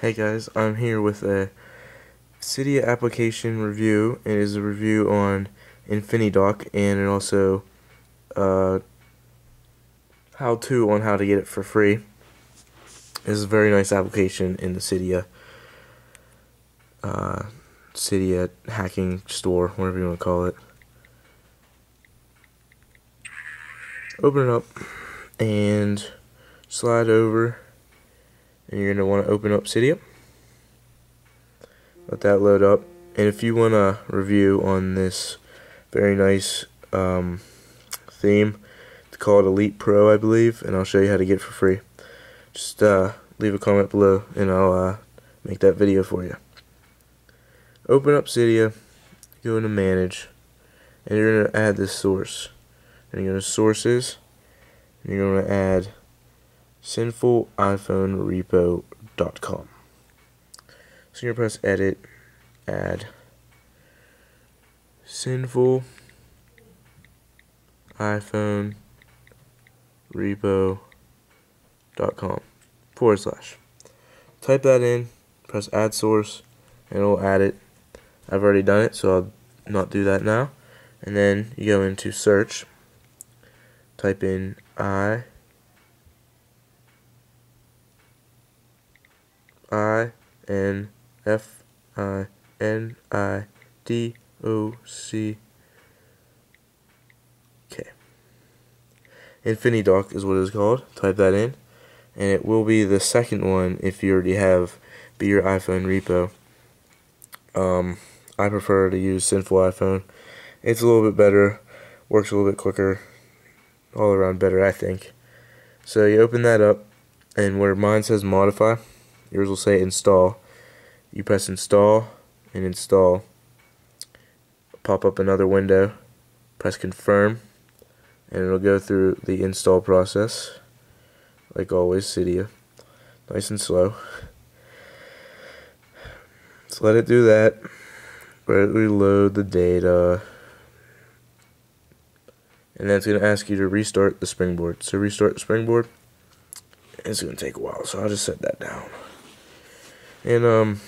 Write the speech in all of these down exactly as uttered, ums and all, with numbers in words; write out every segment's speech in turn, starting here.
Hey guys, I'm here with a Cydia application review. It is a review on InfiniDock and also uh, how to on how to get it for free. This is a very nice application in the Cydia uh, Cydia hacking store, whatever you want to call it. Open it up and slide over. And you're going to want to open up Cydia. Let that load up. And if you want to review on this very nice um, theme, it's called Elite Pro, I believe, and I'll show you how to get it for free. Just uh, leave a comment below and I'll uh, make that video for you. Open up Cydia, go into Manage, and you're going to add this source. And you're going to Sources, and you're going to add Sinful iPhone Repo dot com. So you're going to press edit, add Sinful iPhone Repo dot com forward slash. Type that in, press add source, and it'll add it. I've already done it, so I'll not do that now. And then you go into search, type in I. I N F I N I D O C K. InfiniDock is what it's called. Type that in, and it will be the second one if you already have Be Your iPhone Repo. Um, I prefer to use Sinful iPhone. It's a little bit better, works a little bit quicker, all around better, I think. So you open that up, and where mine says modify, yours will say install. You press install and install. Pop up another window. Press confirm, and it'll go through the install process. Like always, Cydia, nice and slow. Let's let it do that. Let it reload the data, and that's going to ask you to restart the Springboard. So restart the Springboard. It's going to take a while, so I'll just set that down. And um,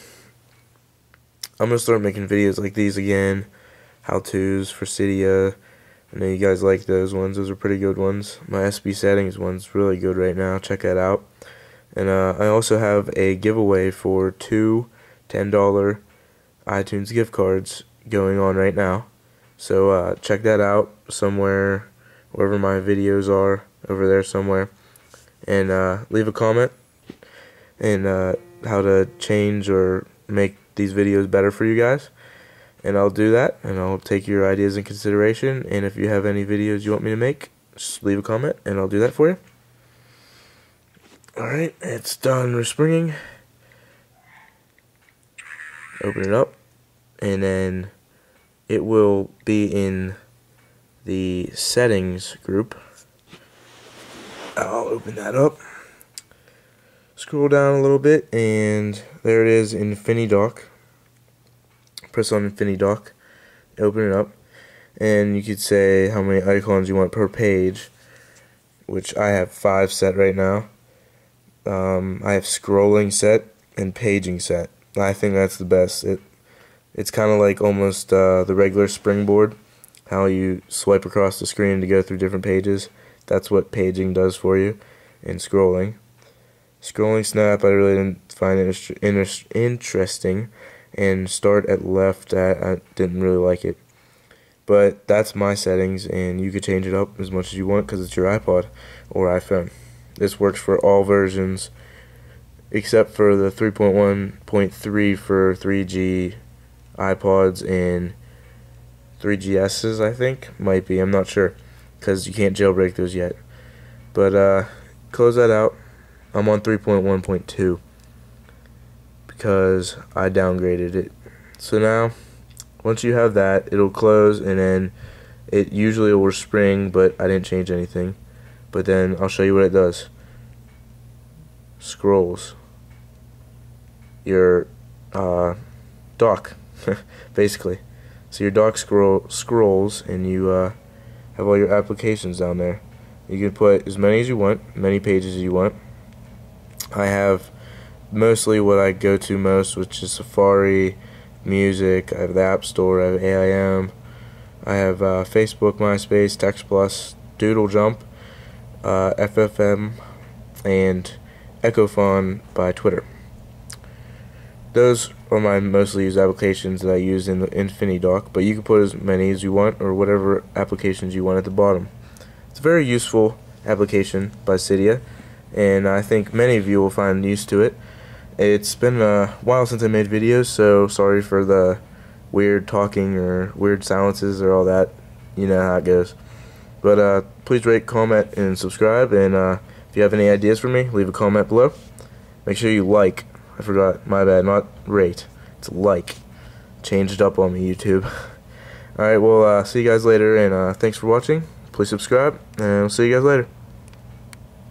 I'm going to start making videos like these again, how-tos for Cydia. I know you guys like those ones. Those are pretty good ones. My S B settings one's really good right now. Check that out. And uh, I also have a giveaway for two ten dollar iTunes gift cards going on right now. So uh, check that out somewhere, wherever my videos are, over there somewhere. And uh, leave a comment and uh, how to change or make these videos better for you guys, and I'll do that, and I'll take your ideas in consideration. And if you have any videos you want me to make, just leave a comment and I'll do that for you. Alright, it's done respringing. Open it up, and then it will be in the settings group. I'll open that up. Scroll down a little bit, and there it is, InfiniDock. Press on InfiniDock, open it up, and you could say how many icons you want per page, which I have five set right now. Um, I have scrolling set and paging set. I think that's the best. It it's kind of like almost uh, the regular Springboard, how you swipe across the screen to go through different pages. That's what paging does for you, and scrolling. Scrolling snap, I really didn't find it inter interesting, and start at left, I, I didn't really like it. But that's my settings, and you could change it up as much as you want because it's your iPod or iPhone. This works for all versions except for the three point one point three for three G iPods and three G S's, I think, might be, I'm not sure, because you can't jailbreak those yet. But uh, close that out. I'm on three point one point two because I downgraded it. So now, once you have that, it'll close, and then it usually will respring, but I didn't change anything. But then I'll show you what it does. Scrolls your uh, dock, basically. So your dock scroll scrolls, and you uh, have all your applications down there. You can put as many as you want, many pages as you want. I have mostly what I go to most, which is Safari, Music. I have the App Store, I have A I M, I have uh, Facebook, MySpace, TextPlus, Doodle Jump, uh, F F M, and EchoFon by Twitter. Those are my mostly used applications that I use in the InfiniDock, but you can put as many as you want or whatever applications you want at the bottom. It's a very useful application by Cydia, and I think many of you will find use to it. It's been a while since I made videos, so sorry for the weird talking or weird silences or all that. You know how it goes. But uh, please rate, comment, and subscribe, and uh, if you have any ideas for me, leave a comment below. Make sure you like. I forgot, my bad, not rate, it's like. Changed up on me, YouTube. Alright, well, uh, see you guys later, and uh, thanks for watching. Please subscribe, and I'll see you guys later.